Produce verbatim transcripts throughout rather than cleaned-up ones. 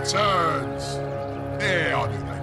returns. Hey, I'll do that.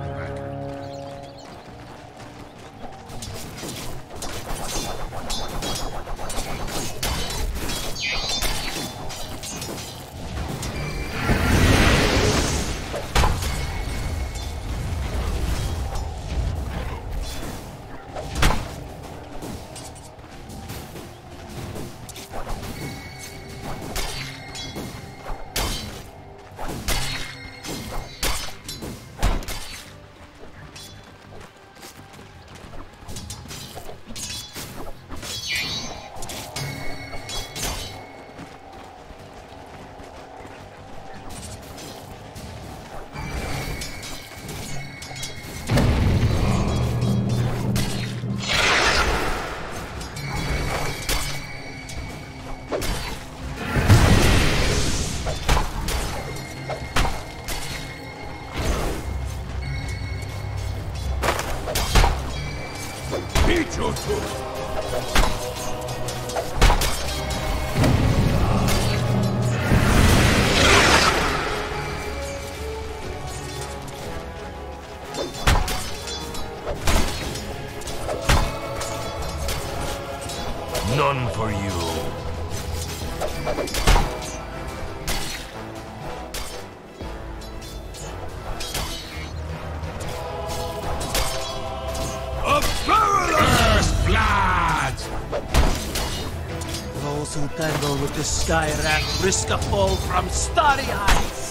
None for you. Those who tangle with the sky rat risk a fall from starry heights.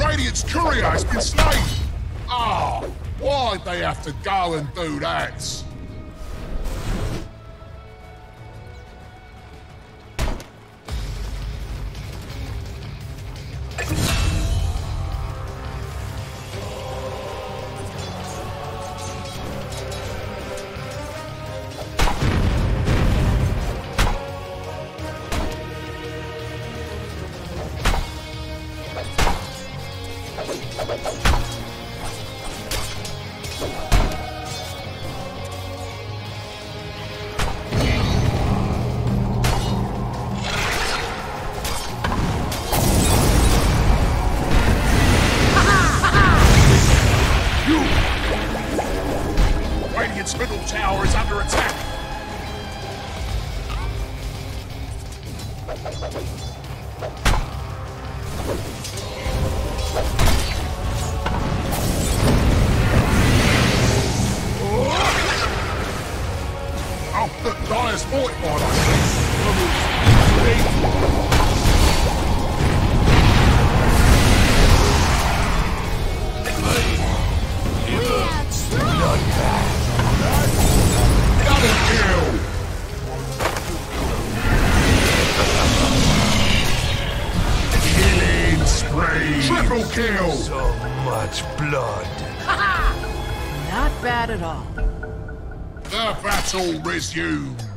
Radiant's courier has been slain! Ah, oh, why'd they have to go and do that? Kill. So much blood. Not bad at all. The battle resumes.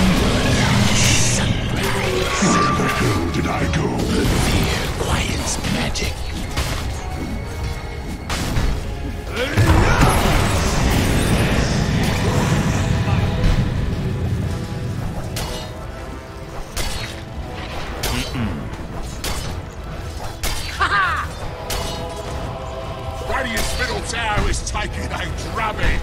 Where the hell did I go? Fear quiets magic. Radiant's middle tower is taken and grabbing.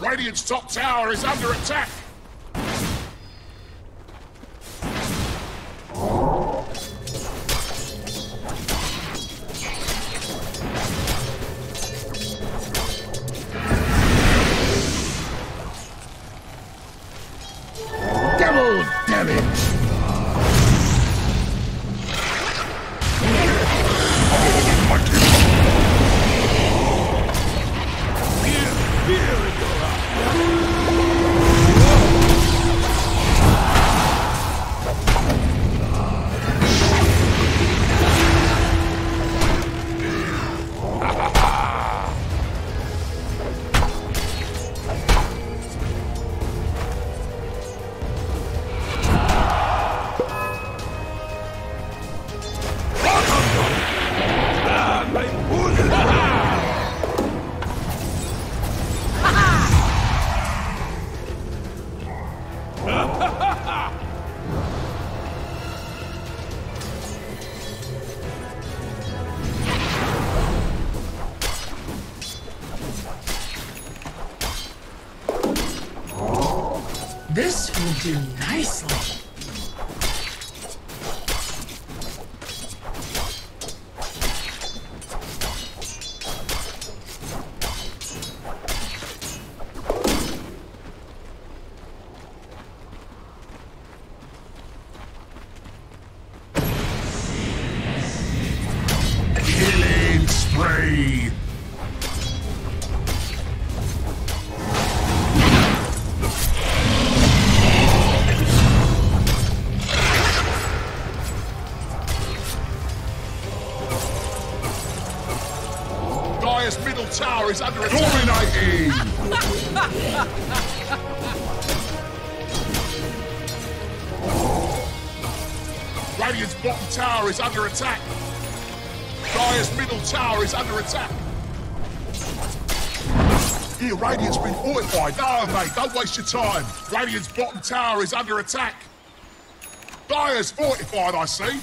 Radiant's top tower is under attack! Double damage! This will do nicely. Middle tower is under attack. Dominating! Radiant's bottom tower is under attack. Dire's middle tower is under attack. Here, Radiant's been fortified. No, mate, don't waste your time. Radiant's bottom tower is under attack. Dire's fortified, I see.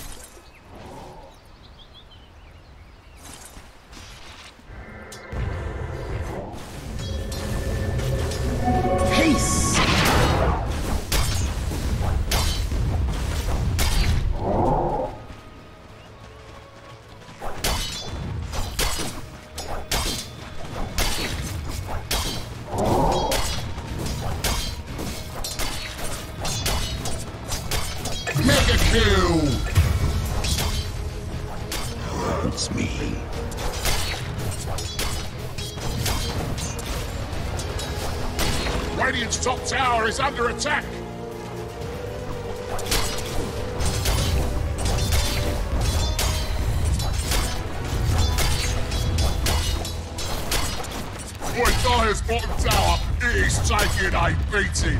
It's me. Radiant's top tower is under attack. Boy. Dyer's bottom tower is taking a beating.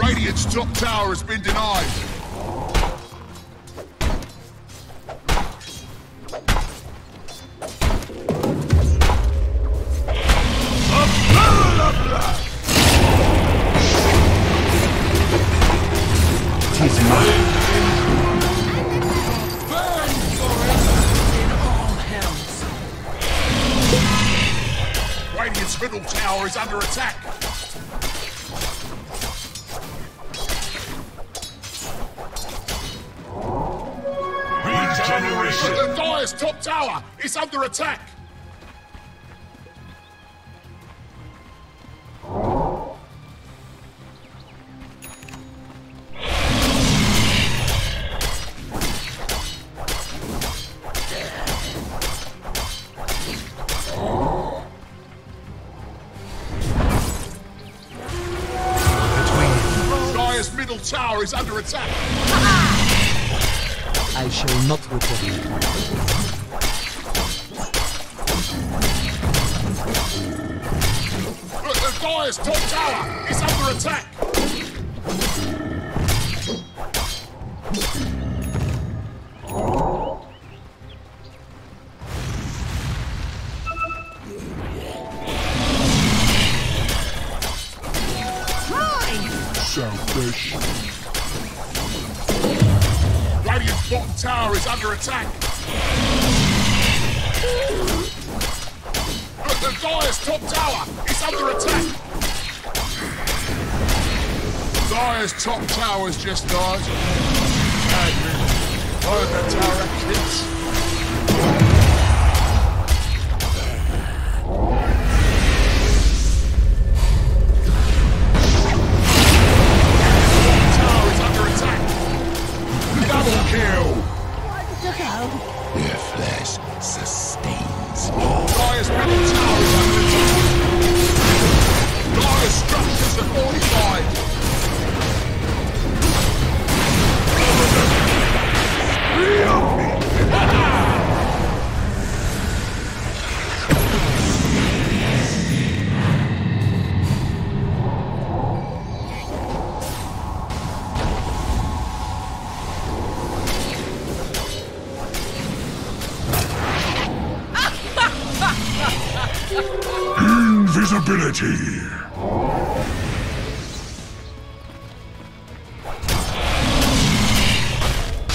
Radiant's top tower has been denied. Tis mine. Burn forever in all hells. Radiant's middle tower is under attack. The Dyer's top tower is under attack! Between. Dyer's middle tower is under attack! Ha-ha! I shall not recover. Look, the Dyer's top tower is under attack. Selfish. Radiant's bottom tower is under attack. Look, the Dyer's top tower is under attack. Dyer's top tower has just died. And oh, the tower kids. The tower is under attack. Double kill. One to go. Your flesh sustains all. Dyer's middle tower is under attack. Dyer's structures are fortified. Invisibility! Radiant's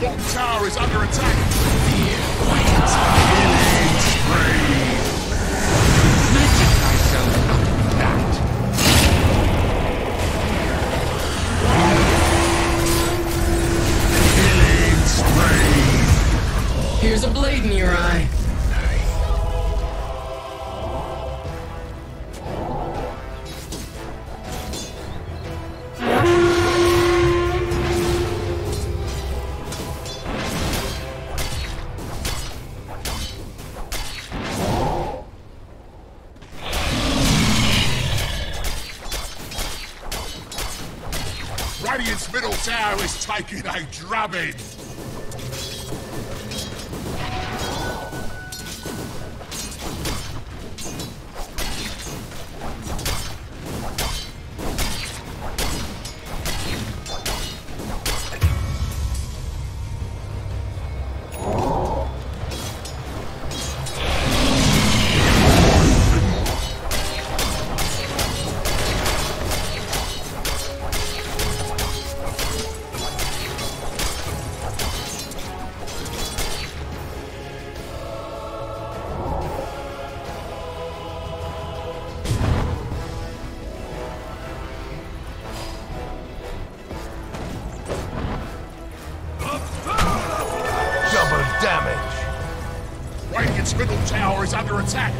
bottom tower is under attack! Here's a blade in your eye. Radiant's middle tower is taking a drubbing. tower is under attack.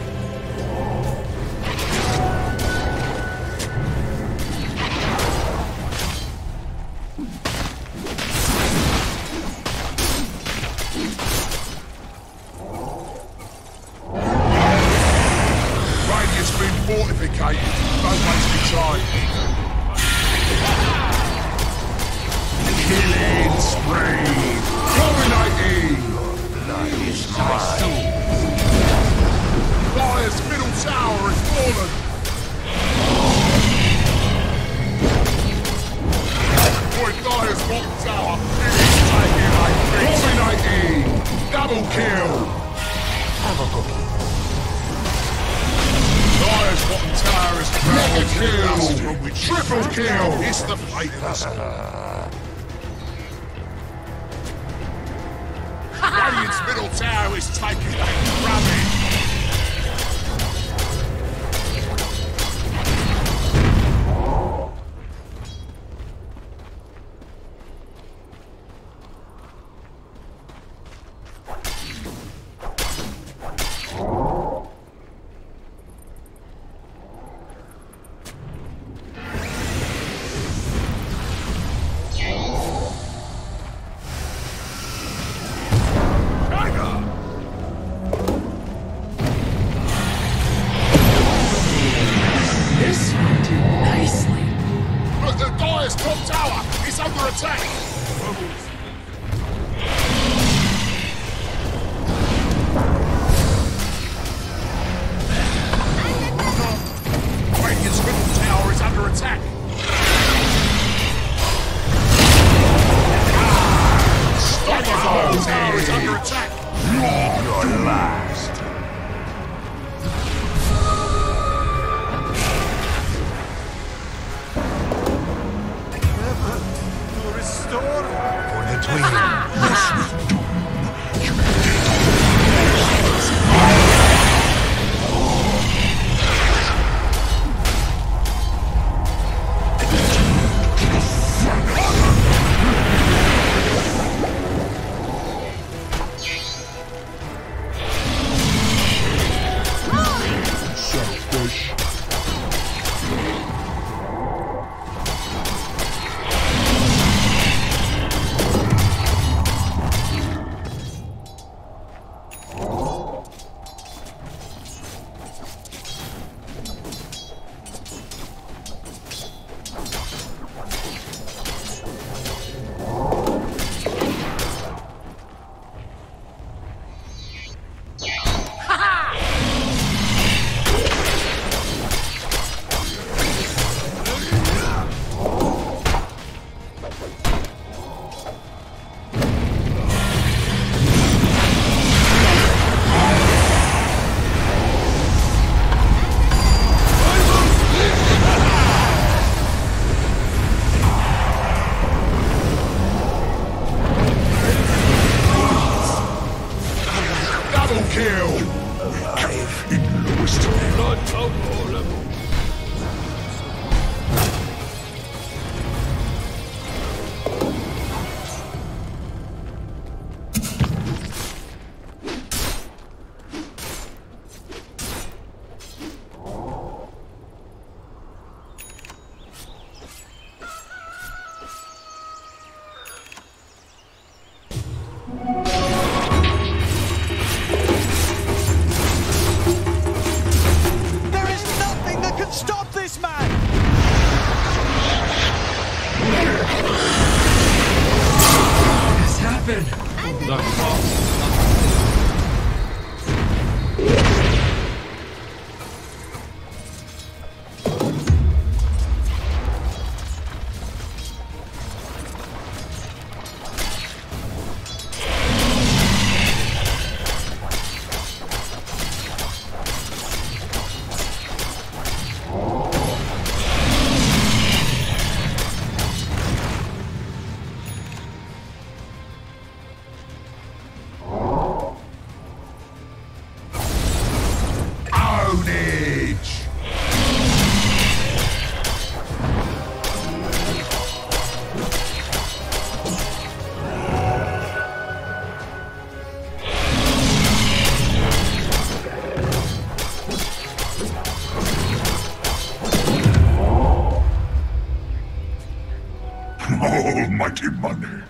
Almighty money. Run!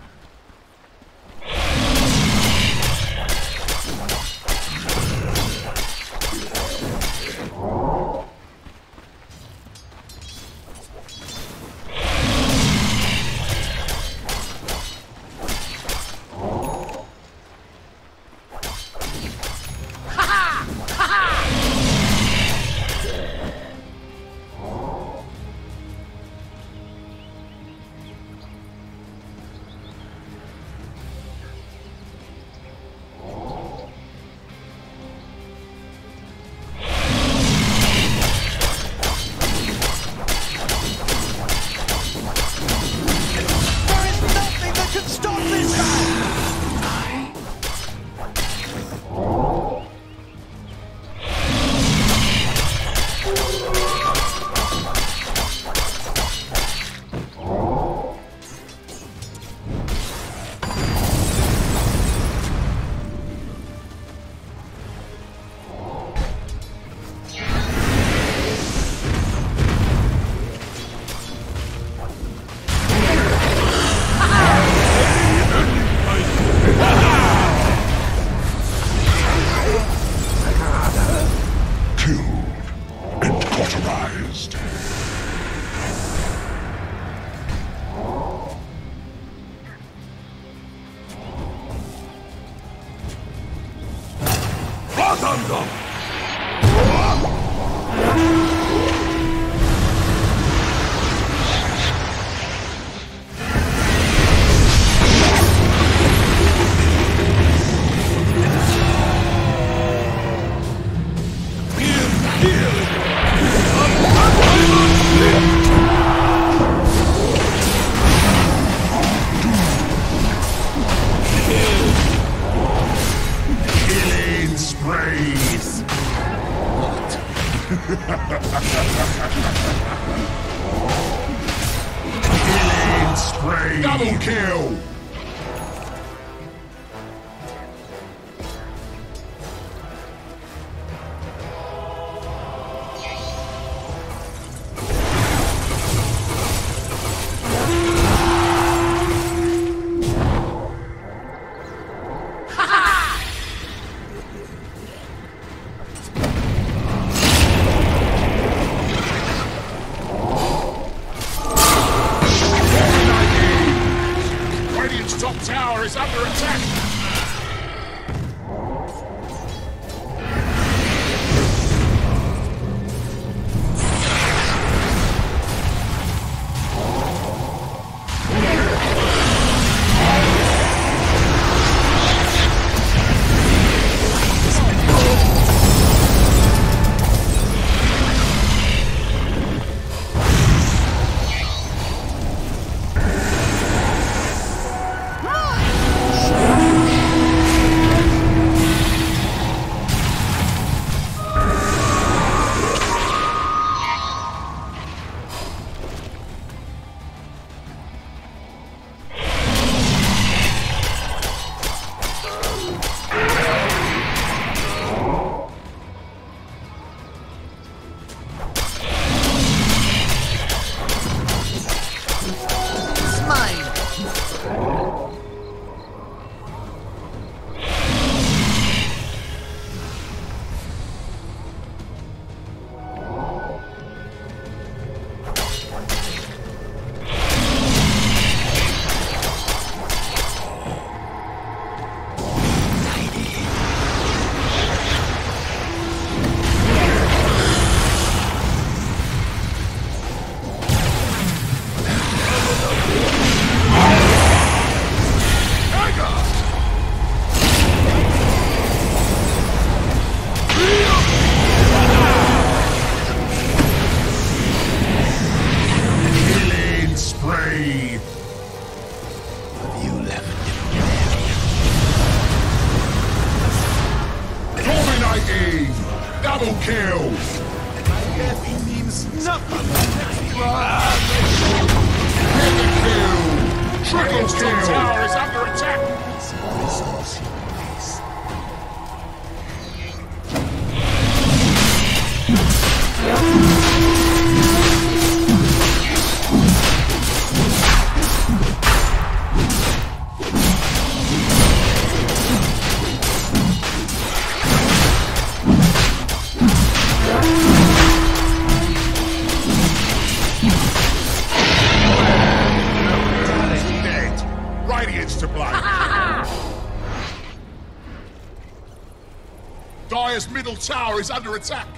middle tower is under attack.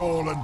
Fallen.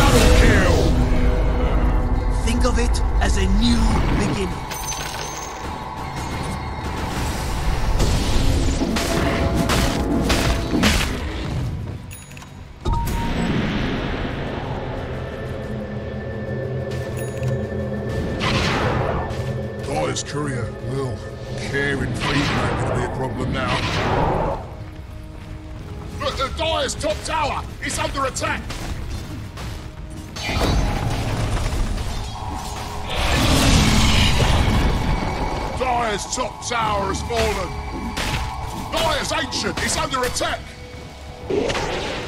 Double kill! Think of it as a new beginning. This courier will care and free not going to be a problem now. Look, the Dyer's top tower is under attack! Dyer's top tower has fallen. Dyer's ancient is under attack!